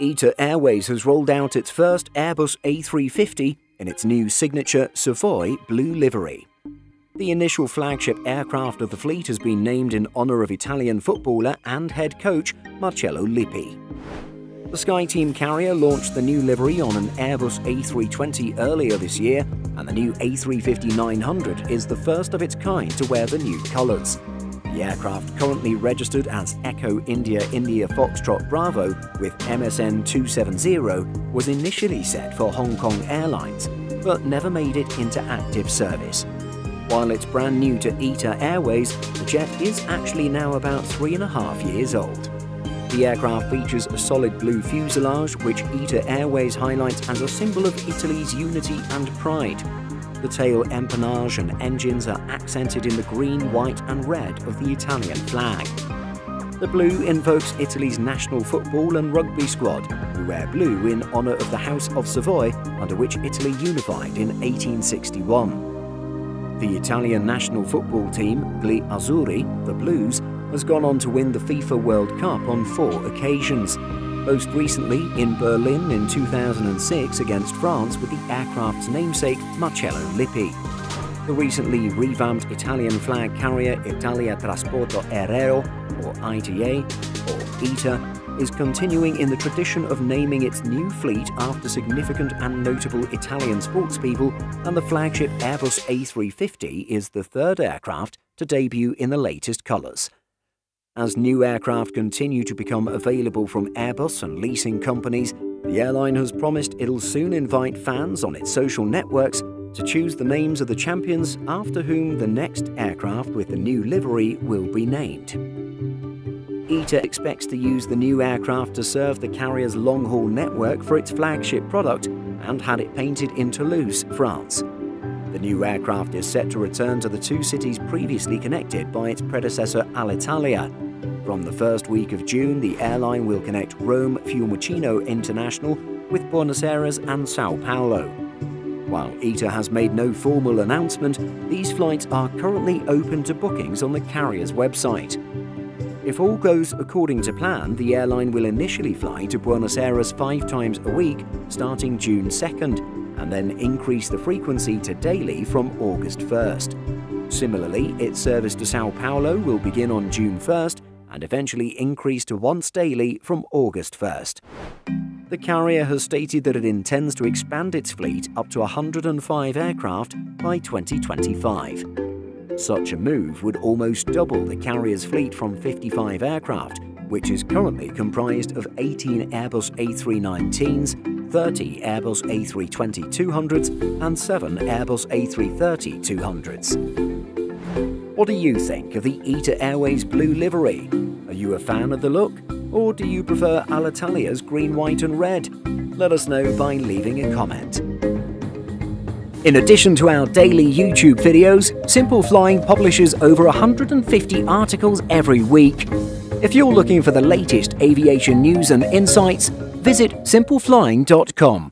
ITA Airways has rolled out its first Airbus A350 in its new signature Savoy blue livery. The initial flagship aircraft of the fleet has been named in honour of Italian footballer and head coach Marcello Lippi. The Sky Team carrier launched the new livery on an Airbus A320 earlier this year, and the new A350-900 is the first of its kind to wear the new colours. The aircraft, currently registered as Echo India India Foxtrot Bravo with MSN 270, was initially set for Hong Kong Airlines, but never made it into active service. While it's brand new to ITA Airways, the jet is actually now about 3.5 years old. The aircraft features a solid blue fuselage, which ITA Airways highlights as a symbol of Italy's unity and pride. The tail empennage and engines are accented in the green, white and red of the Italian flag. The blue invokes Italy's national football and rugby squad, who wear blue in honour of the House of Savoy, under which Italy unified in 1861. The Italian national football team, Gli Azzurri, the Blues, has gone on to win the FIFA World Cup on 4 occasions, most recently in Berlin in 2006 against France with the aircraft's namesake Marcello Lippi. The recently revamped Italian flag carrier Italia Trasporto Aereo, or ITA, or ITA, is continuing in the tradition of naming its new fleet after significant and notable Italian sportspeople, and the flagship Airbus A350 is the third aircraft to debut in the latest colours. As new aircraft continue to become available from Airbus and leasing companies, the airline has promised it'll soon invite fans on its social networks to choose the names of the champions after whom the next aircraft with the new livery will be named. ITA expects to use the new aircraft to serve the carrier's long-haul network for its flagship product, and had it painted in Toulouse, France. The new aircraft is set to return to the two cities previously connected by its predecessor Alitalia. From the first week of June, the airline will connect Rome Fiumicino International with Buenos Aires and Sao Paulo. While ITA has made no formal announcement, these flights are currently open to bookings on the carrier's website. If all goes according to plan, the airline will initially fly to Buenos Aires 5 times a week, starting June 2nd. And then increase the frequency to daily from August 1st. Similarly, its service to Sao Paulo will begin on June 1st and eventually increase to once daily from August 1st. The carrier has stated that it intends to expand its fleet up to 105 aircraft by 2025. Such a move would almost double the carrier's fleet from 55 aircraft, which is currently comprised of 18 Airbus A319s, 30 Airbus A320-200s and 7 Airbus A330-200s. What do you think of the ITA Airways blue livery? Are you a fan of the look? Or do you prefer Alitalia's green, white and red? Let us know by leaving a comment. In addition to our daily YouTube videos, Simple Flying publishes over 150 articles every week. If you're looking for the latest aviation news and insights, visit simpleflying.com.